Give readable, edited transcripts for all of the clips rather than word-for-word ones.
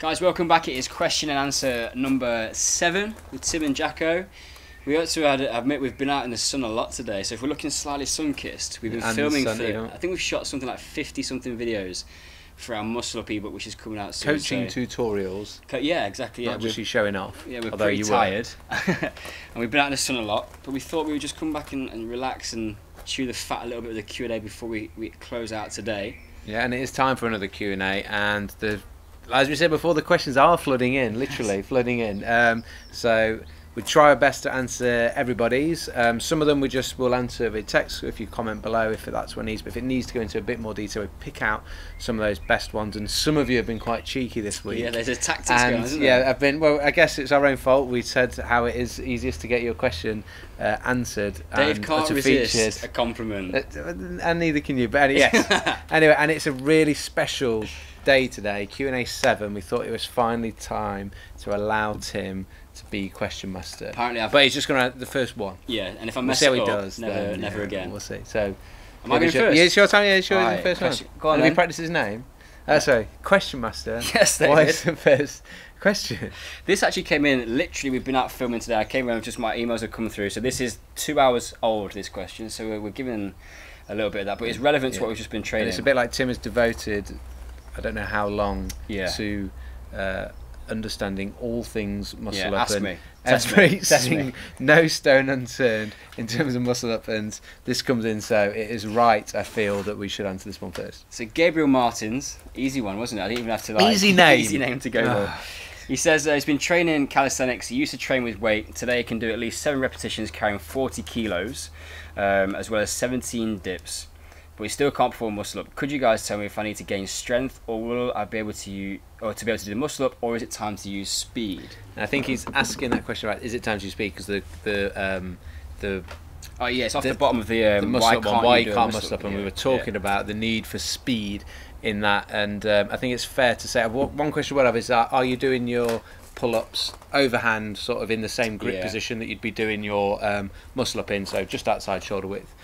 Guys, welcome back. It is question and answer number 7 with Tim and Jacko. We also had, admit, we've been out in the sun a lot today, so if we're looking slightly sun-kissed, we've been and filming sunny, for, I think we've shot something like 50-something videos for our Muscle Up ebook, which is coming out soon. Coaching tutorials. Yeah, exactly. Yeah. Not just you showing off. Yeah, we're pretty tired. and we've been out in the sun a lot, but we thought we would just come back and relax and chew the fat a little bit with the Q&A before we close out today. Yeah, and it is time for another Q&A, and as we said before, the questions are flooding in, literally flooding in. So we try our best to answer everybody's. Some of them we'll answer via text if you comment below if that's what it needs. But if it needs to go into a bit more detail, we pick out some of those best ones. And some of you have been quite cheeky this week. Yeah, there's a tactics going, isn't there? Yeah, I've been. Well, I guess it's our own fault. We said how it is easiest to get your question answered. Dave can't resist a compliment, and neither can you. But yes, anyway, and it's a really special day today, Q&A 7. We thought it was finally time to allow Tim to be question master. Apparently, but he's just going to the first one. Yeah, and if I mess up, never again. We'll see. So, am I going first? Yeah, it's your time. Yeah, it's your first question. Go on. Have you practiced his name? Sorry, question master. Yes, David. Why is the first question? This actually came in. Literally, we've been out filming today. I came home, just my emails had come through. So this is 2 hours old. This question. So we're giving a little bit of that, but it's relevant to what we've just been training. And it's a bit like Tim is devoted, I don't know how long, to understanding all things Muscle Up. Ask me. Everything, no stone unturned in terms of Muscle Up, and this comes in, so it is right, I feel, that we should answer this one first. So Gabriel Martins, easy one, wasn't it? I didn't even have to like... Easy name. Easy name to go for. He says he's been training calisthenics. He used to train with weight. Today he can do at least 7 repetitions carrying 40 kilos, as well as 17 dips. But we still can't perform Muscle Up. Could you guys tell me if I need to gain strength, or will I be able to do the Muscle Up, or is it time to use speed? And I think he's asking that question about, is it time to use speed, because the oh yeah, it's off the bottom of the Muscle Up one. Why you can't Muscle Up, and we were talking about the need for speed in that, and I think it's fair to say one question we'll have is that, are you doing your pull-ups overhand sort of in the same grip position that you'd be doing your Muscle Up in, so just outside shoulder width,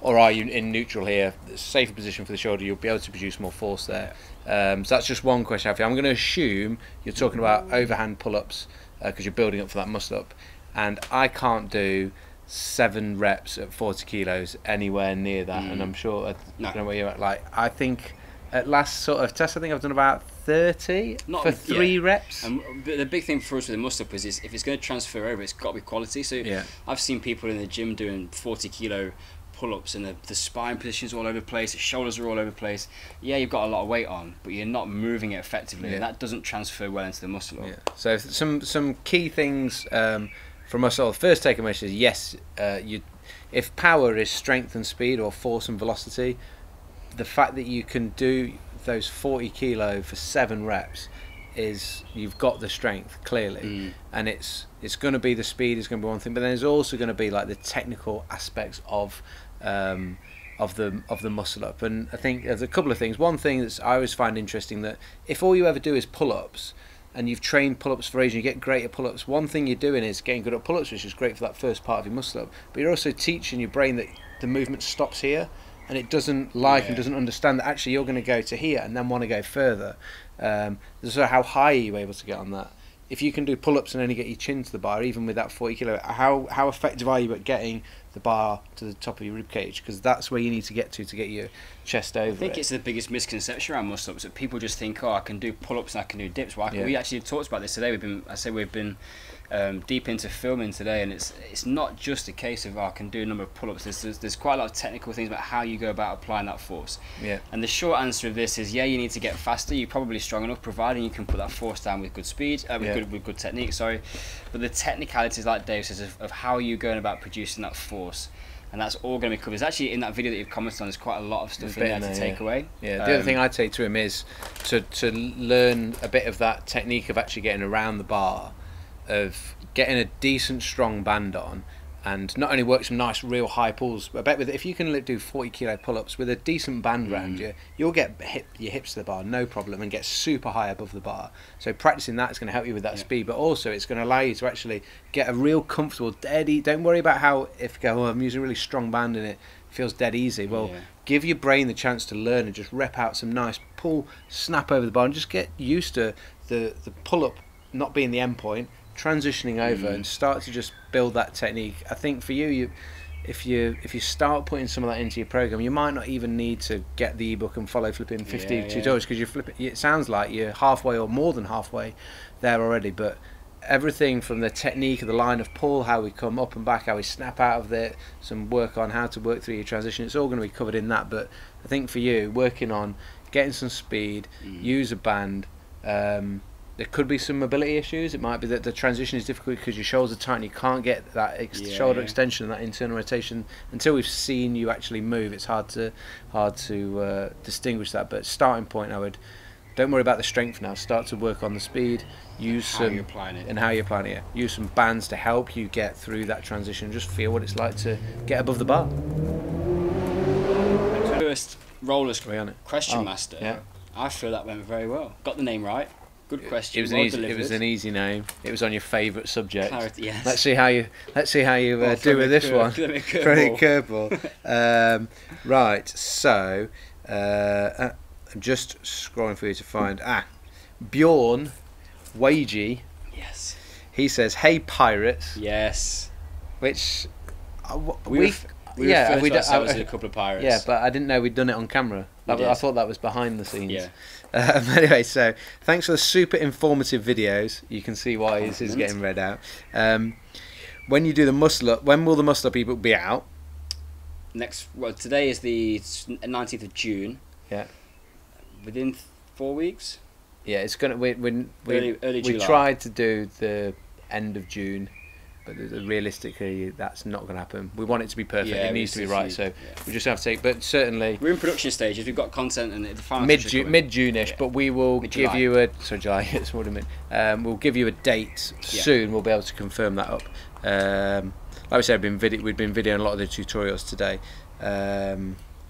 or are you in neutral here, safer position for the shoulder, you'll be able to produce more force there. So that's just one question. I'm going to assume you're talking about overhand pull-ups because you're building up for that Muscle Up, and I can't do 7 reps at 40 kilos anywhere near that, and I'm sure I don't know what you're at. Like, I think at last sort of test, I think I've done about 30 for 3 reps. And the big thing for us with the Muscle Up is if it's going to transfer over, it's got to be quality. So I've seen people in the gym doing 40 kilo pull-ups, and the spine positions all over the place, the shoulders are all over the place. Yeah, you've got a lot of weight on, but you're not moving it effectively, and that doesn't transfer well into the Muscle Up. Yeah. So some key things from us all. First take away is yes, if power is strength and speed, or force and velocity, the fact that you can do those 40 kilo for 7 reps is you've got the strength clearly, and it's going to be the speed is going to be one thing, but then there's also going to be like the technical aspects of the Muscle Up. And I think there's a couple of things. One thing that I always find interesting, that if all you ever do is pull-ups, and you've trained pull-ups for ages, you get great at pull-ups, one thing you're doing is getting good at pull-ups, which is great for that first part of your Muscle Up, but you're also teaching your brain that the movement stops here, and it doesn't and doesn't understand that actually you're going to go to here and then want to go further. So how high are you able to get on that? If you can do pull-ups and only get your chin to the bar, even with that 40 kilo, how effective are you at getting the bar to the top of your rib cage? Because that's where you need to get your chest over. I think it's the biggest misconception around Muscle Ups, that people just think, oh, I can do pull-ups and I can do dips. Well, we actually talked about this today. We've been deep into filming today, and it's not just a case of I can do a number of pull-ups. There's quite a lot of technical things about how you go about applying that force. Yeah. And the short answer of this is you need to get faster. You're probably strong enough, providing you can put that force down with good speed, with good technique. Sorry, but the technicalities, like Dave says, of how you're going about producing that force. And that's all going to be covered. It's actually in that video that you've commented on. There's quite a lot of stuff in there to take away. Yeah. The other thing I take to him is to learn a bit of that technique of actually getting around the bar, of getting a decent strong band on, and not only work some nice real high pulls. But I bet if you can do 40 kilo pull-ups with a decent band around you, you'll get your hips to the bar no problem, and get super high above the bar. So practicing that is going to help you with that speed, but also it's going to allow you to actually get a real comfortable, steady. Don't worry about how if I'm using a really strong band in it. feels dead easy. Well, yeah. Give your brain the chance to learn and just rep out some nice pull, snap over the bar, and just get used to the pull-up not being the end point, transitioning over and start to just build that technique. I think for you, if you start putting some of that into your program, you might not even need to get the ebook and follow flipping 50 tutorials, because you're flipping, it sounds like you're halfway or more than halfway there already. But everything from the technique of the line of pull, how we come up and back, how we snap out of it, some work on how to work through your transition, it's all going to be covered in that. But I think for you, working on getting some speed, use a band, there could be some mobility issues. It might be that the transition is difficult because your shoulders are tight and you can't get that shoulder extension and that internal rotation. Until we've seen you actually move, it's hard to distinguish that. But starting point, I would, don't worry about the strength now. Start to work on the speed. Use how you're applying it. And how you're applying it. Use some bands to help you get through that transition. Just feel what it's like to get above the bar. First rollers question master. Yeah. I feel that went very well. Got the name right. Good question. It was an easy name. It was on your favourite subject. Clarity, yes. Let's see how you do with this one. Very curveball. Right. So, I'm just scrolling for you to find Bjorn Wagey. Yes. He says, "Hey pirates." Yes. Which we ourselves as a couple of pirates. Yeah, but I didn't know we'd done it on camera. I thought that was behind the scenes. Yeah. Anyway, so thanks for the super informative videos. You can see why his is getting read out. When you do the muscle up, when will the muscle up ebook be out? Today is the 19th of June. Yeah. Within 4 weeks. Yeah, it's gonna. We tried to do the end of June, but realistically, that's not going to happen. We want it to be perfect. Yeah, it needs to be right. So we just have to take. But certainly, we're in production stages. We've got content and the final mid-June-ish. Yeah. But we will give you a July. It's already mid. We'll give you a date soon. We'll be able to confirm that up. Like we said, we've been videoing a lot of the tutorials today.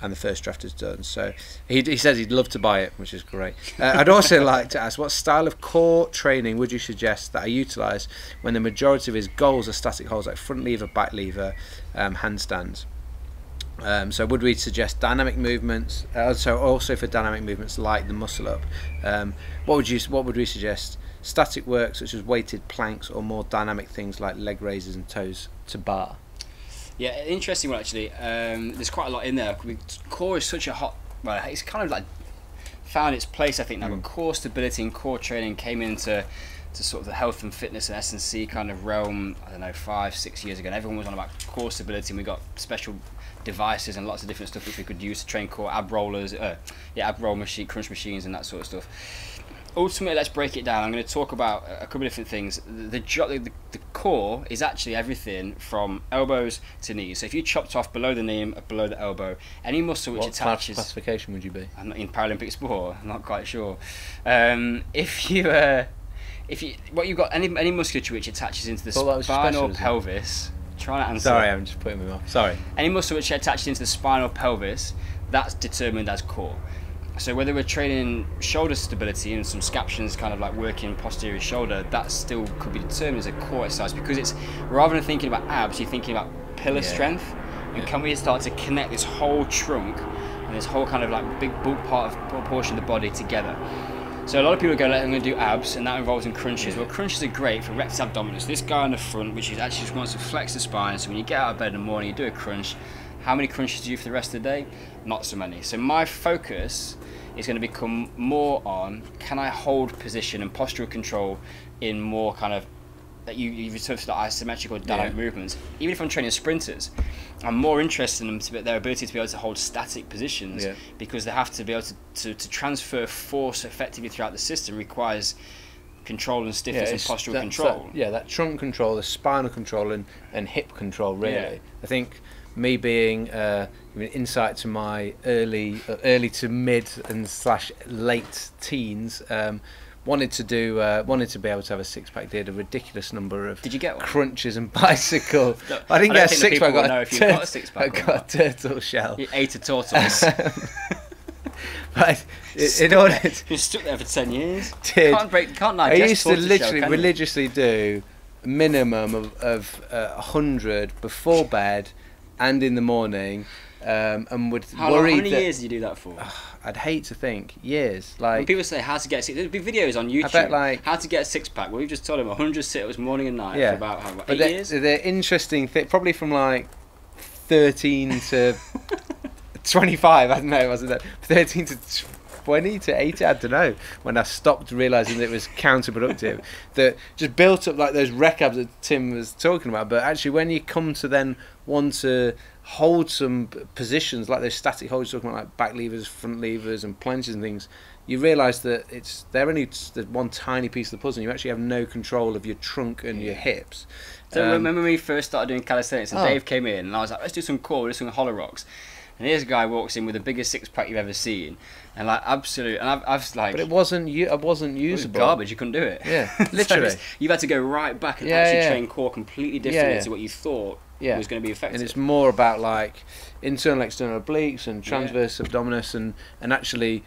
And the first draft is done. So he says he'd love to buy it, which is great. I'd also like to ask, what style of core training would you suggest that I utilise when the majority of his goals are static holds like front lever, back lever, handstands? So would we suggest dynamic movements? So also for dynamic movements like the muscle up, what would we suggest? Static work such as weighted planks or more dynamic things like leg raises and toes to bar? Yeah, interesting one actually. There's quite a lot in there. Core is such a hot. Well, it's kind of like found its place, I think. Now, but core stability and core training came into sort of the health and fitness and S&C kind of realm. I don't know, 5-6 years ago. And everyone was on about core stability, and we got special devices and lots of different stuff which we could use to train core, ab rollers, ab roll machine, crunch machines, and that sort of stuff. Ultimately, let's break it down. I'm going to talk about a couple of different things. The core is actually everything from elbows to knees. So if you chopped off below the knee, below the elbow, any muscle which attaches. What classification would you be? I'm not in Paralympic sport. I'm not quite sure. You've got any musculature which attaches into the spine or pelvis. Trying to answer. Sorry, I'm just putting me off. Sorry. Any muscle which attaches into the spine or pelvis, that's determined as core. So whether we're training shoulder stability and some scaptions, kind of like working posterior shoulder, that still could be determined as a core exercise, because it's rather than thinking about abs, you're thinking about pillar strength, and can we start to connect this whole trunk and this whole kind of like big bulk portion of the body together. So a lot of people go, I'm going to do abs, and that involves in crunches. Well, crunches are great for rectus abdominis. This guy on the front, which is actually just wants to flex the spine. So when you get out of bed in the morning, you do a crunch. How many crunches do you do for the rest of the day? Not so many. So my focus is going to become more on, can I hold position and postural control in more kind of, that you refer to the isometric or dynamic movements. Even if I'm training sprinters, I'm more interested in their ability to be able to hold static positions, because they have to be able to transfer force effectively throughout the system requires control and stiffness and postural control. That trunk control, the spinal control and hip control really. Yeah. I think me being an insight to my early to mid and / late teens, wanted to be able to have a six-pack. Did a ridiculous number of crunches and bicycle. Look, I didn't get a six-pack. I got a turtle shell. You ate a tortoise. But in order, you stuck there for 10 years. I used to literally religiously do a minimum of 100 before bed and in the morning, and would worry. How many years did you do that for? I'd hate to think years. Like when people say how to get sick, there'd be videos on YouTube. I bet, like, how to get a six pack. Well, we've just told them 100 sit-ups morning and night for about how, but 8 years. They're interesting. Probably from like 13 to 25. I don't know. Wasn't that 13 to 20 to 80? I don't know. When I stopped realizing that it was counterproductive, that just built up like those rehabs that Tim was talking about. But actually, when you come to then want to hold some positions like those static holds, talking about like back levers, front levers, and planches and things, you realise that they're only the one tiny piece of the puzzle. You actually have no control of your trunk and your hips. So remember when we first started doing calisthenics, and Dave came in, and I was like, let's do some core, let's do some hollow rocks. And here's a guy walks in with the biggest six pack you've ever seen, and like absolute, and I've like. But it wasn't usable. It was garbage. You couldn't do it. Yeah, literally. So you've had to go right back and actually train core completely differently to what you thought. Yeah. It was going to be effective. And it's more about like internal, external obliques and transverse abdominis and actually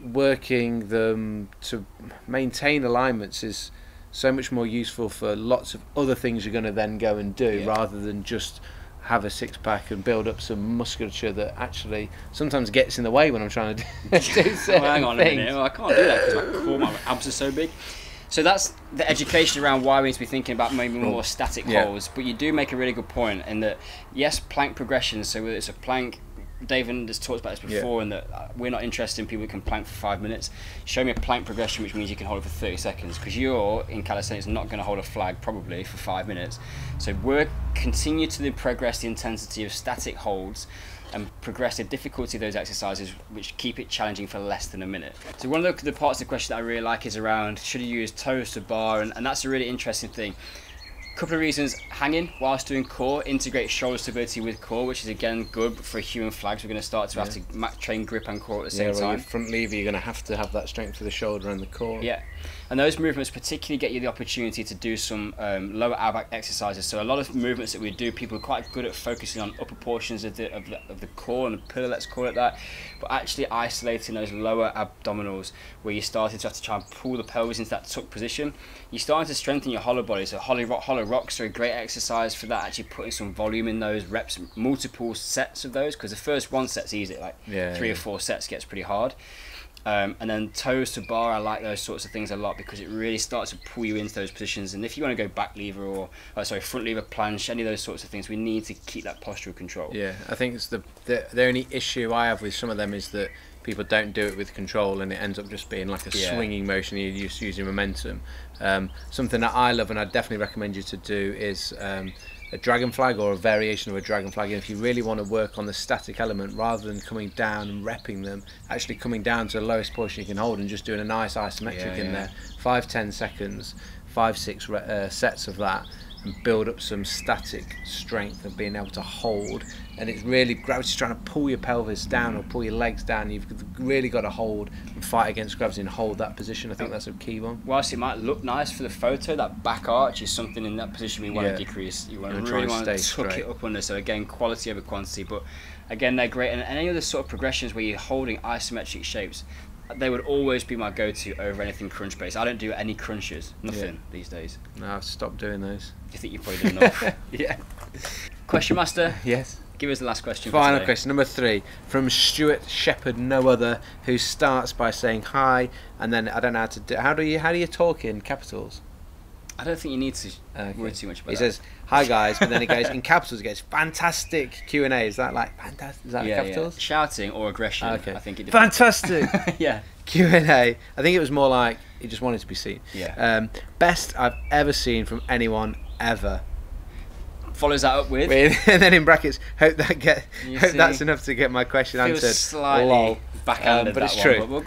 working them to maintain alignments is so much more useful for lots of other things you're going to then go and do rather than just have a six pack and build up some musculature that actually sometimes gets in the way when I'm trying to do certain hang on things. A minute, I can't do that because my abs are so big. So that's the education around why we need to be thinking about maybe more static holds, but you do make a really good point in that, yes, plank progressions, so whether it's a plank, David has talked about this before, and that we're not interested in people who can plank for 5 minutes. Show me a plank progression which means you can hold it for 30 seconds, because you're, in calisthenics, not going to hold a flag probably for 5 minutes. So continue to progress the intensity of static holds and progress the difficulty of those exercises, which keep it challenging for less than a minute. So one of the parts of the question that I really like is around, should you use toes to bar? And that's a really interesting thing. A couple of reasons: hanging whilst doing core, integrate shoulder stability with core, which is again good for human flags. We're going to start to have to train grip and core at the same time. Front lever, you're going to have that strength for the shoulder and the core. Yeah, and those movements particularly get you the opportunity to do some lower ab back exercises. So a lot of movements that we do, people are quite good at focusing on upper portions of the core and the pillar, let's call it that, but actually isolating those lower abdominals where you started to have to try and pull the pelvis into that tuck position. You're starting to strengthen your hollow body, so hollow rocks are a great exercise for that, actually putting some volume in those reps, multiple sets of those, because the first one set's easy, like three or four sets gets pretty hard. And then toes to bar, I like those sorts of things a lot because it really starts to pull you into those positions. And if you want to go back lever or front lever, planche, any of those sorts of things, we need to keep that postural control. Yeah, I think it's the only issue I have with some of them is that people don't do it with control, and it ends up just being like a swinging motion. You're just using momentum. Something that I love and I definitely recommend you to do is a dragon flag or a variation of a dragon flag. And if you really want to work on the static element, rather than coming down and repping them, actually coming down to the lowest portion you can hold and just doing a nice isometric in there, 5-10 seconds, 5-6 sets of that, and build up some static strength of being able to hold. And it's really gravity's trying to pull your pelvis down or pull your legs down. You've really got to hold and fight against gravity and hold that position. I think that's a key one. Whilst it might look nice for the photo, that back arch is something in that position we want to decrease. You want to really want to tuck it up under. So again, quality over quantity. But again, they're great. And any other sort of progressions where you're holding isometric shapes, they would always be my go-to over anything crunch-based. I don't do any crunches, nothing these days. No, I've stopped doing those. You think you've probably done enough? Question master? Yes. Give us the last question. Final question, number 3, from Stuart Shepherd, no other, who starts by saying hi, and then I don't know how to do. How do you talk in capitals? I don't think you need to worry too much about it. He says, hi guys, but then he goes in capitals, he goes, fantastic Q&A. Is that like, fantastic? Is that in capitals? Yeah. Shouting or aggression, I think it depends. Fantastic! Q&A. I think it was more like, he just wanted to be seen. Yeah. Best I've ever seen from anyone, ever. Follows that up with and then in brackets, hope that's enough to get my question answered. Slightly backhanded, but it's true.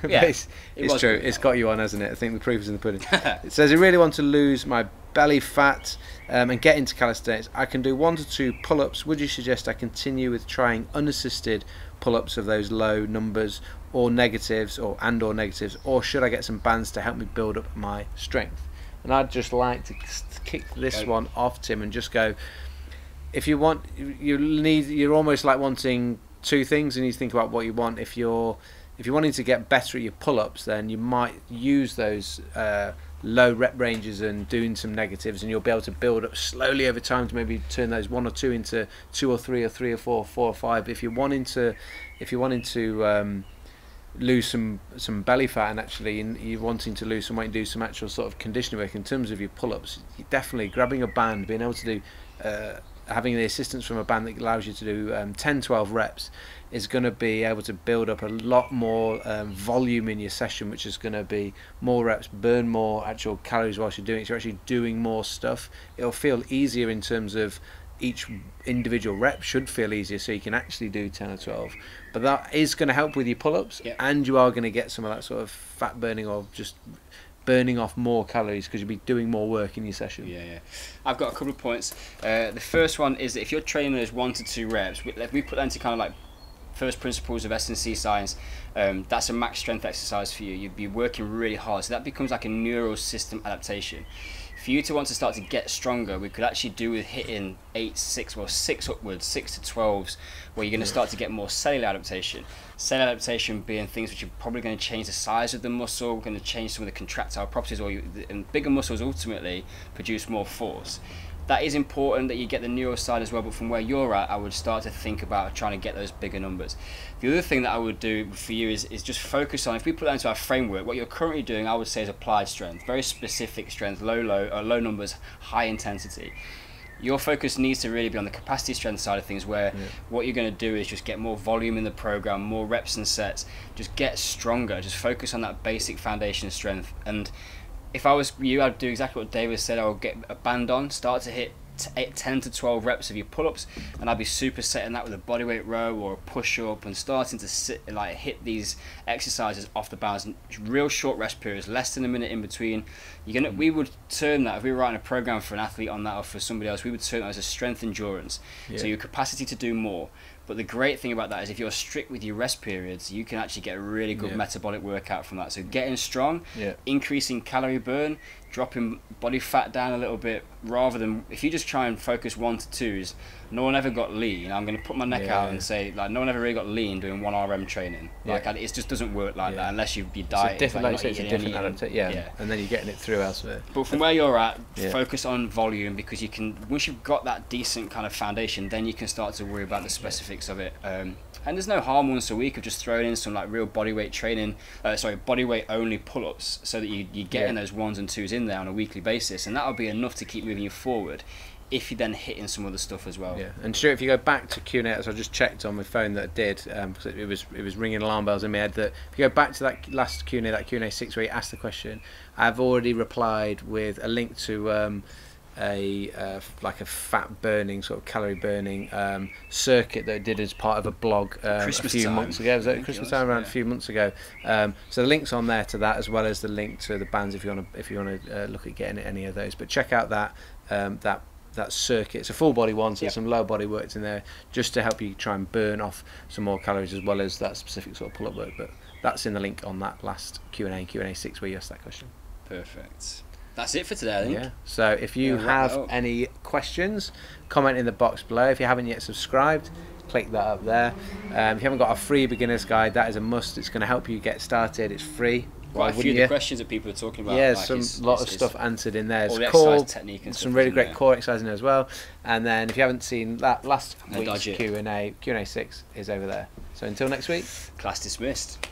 It's true. It's got you on, hasn't it? I think the proof is in the pudding. It says, I really want to lose my belly fat and get into calisthenics. I can do 1 to 2 pull-ups. Would you suggest I continue with trying unassisted pull-ups of those low numbers or negatives or negatives, or should I get some bands to help me build up my strength? And I'd just like to kick this one off, Tim, and just go, if you want, you're almost like wanting 2 things, and you think about what you want. If you're wanting to get better at your pull-ups, then you might use those low rep ranges and doing some negatives, and you'll be able to build up slowly over time to maybe turn those 1 or 2 into 2 or 3 or 3 or 4, 4 or 5. If you're wanting to lose some belly fat, and actually you're wanting to lose some weight and do some actual sort of conditioning work in terms of your pull-ups, you're definitely grabbing a band, being able to do having the assistance from a band that allows you to do 10-12 reps is going to be able to build up a lot more volume in your session, which is going to be more reps, burn more actual calories whilst you're doing it, so you're actually doing more stuff. It'll feel easier in terms of each individual rep should feel easier, so you can actually do 10 or 12, but that is going to help with your pull-ups, yeah. And you are going to get some of that sort of fat burning or just burning off more calories because you'll be doing more work in your session. Yeah. I've got a couple of points. The first one is that if you're training those 1 to 2 reps, we put that into kind of like first principles of S&C science, that's a max strength exercise for you. You'd be working really hard, so that becomes like a neural system adaptation. For you to want to start to get stronger, we could actually do with hitting 8, 6, well 6 upwards, 6 to 12s, where you're going to start to get more cellular adaptation. Cellular adaptation being things which are probably going to change the size of the muscle, we're going to change some of the contractile properties, and bigger muscles ultimately produce more force. That is important that you get the neural side as well, but from where you're at, I would start to think about trying to get those bigger numbers. The other thing that I would do for you is just focus on, if we put that into our framework, what you're currently doing, I would say, is applied strength, very specific strength, low numbers, high intensity. Your focus needs to really be on the capacity strength side of things, where what you're going to do is just get more volume in the program, more reps and sets, just get stronger, just focus on that basic foundation strength. And if I was you, I'd do exactly what David said. I would get a band on, start to hit 10 to 12 reps of your pull-ups, and I'd be supersetting that with a bodyweight row or a push-up, and starting to hit these exercises off the bounds. Real short rest periods, less than a minute in between. We would term that, if we were writing a program for an athlete on that or for somebody else, we would term that as a strength endurance. Yeah. So your capacity to do more. But the great thing about that is if you're strict with your rest periods, you can actually get a really good metabolic workout from that. So getting strong, increasing calorie burn, dropping body fat down a little bit, rather than if you just try and focus 1 to 2s, no one ever got lean. I'm going to put my neck out and say, like, no one ever really got lean doing 1RM training. Like, it just doesn't work like that unless you diet. It's a different yeah, and then you're getting it through elsewhere. But from where you're at, focus on volume, because you can, once you've got that decent kind of foundation, then you can start to worry about the specifics of it. And there's no harm once a week of just throwing in some like real bodyweight training, bodyweight only pull-ups, so that you get in those 1s and 2s in there on a weekly basis, and that'll be enough to keep moving you forward if you're then hitting some other stuff as well. Yeah, and Stuart, if you go back to Q&A, so I just checked on my phone that I did, because it was ringing alarm bells in my head, that if you go back to that last Q&A, that Q&A 6 where you asked the question, I've already replied with a link to like a fat burning, sort of calorie burning circuit that I did as part of a blog a few months ago. So the link's on there to that, as well as the link to the bands if you want to look at getting any of those. But check out that that circuit. It's a full body one, so some low body work in there just to help you try and burn off some more calories, as well as that specific sort of pull up work. But that's in the link on that last Q&A 6 where you asked that question. Perfect. That's it for today, I think. Yeah. So if you have any questions, comment in the box below. If you haven't yet subscribed, click that up there. If you haven't got our free beginner's guide, that is a must. It's going to help you get started. It's free. Quite a few of the questions that people are talking about. Yeah, a lot of stuff answered in there. It's core technique and some really great core exercise in there as well. And then if you haven't seen that last week's Q&A, Q&A 6 is over there. So until next week. Class dismissed.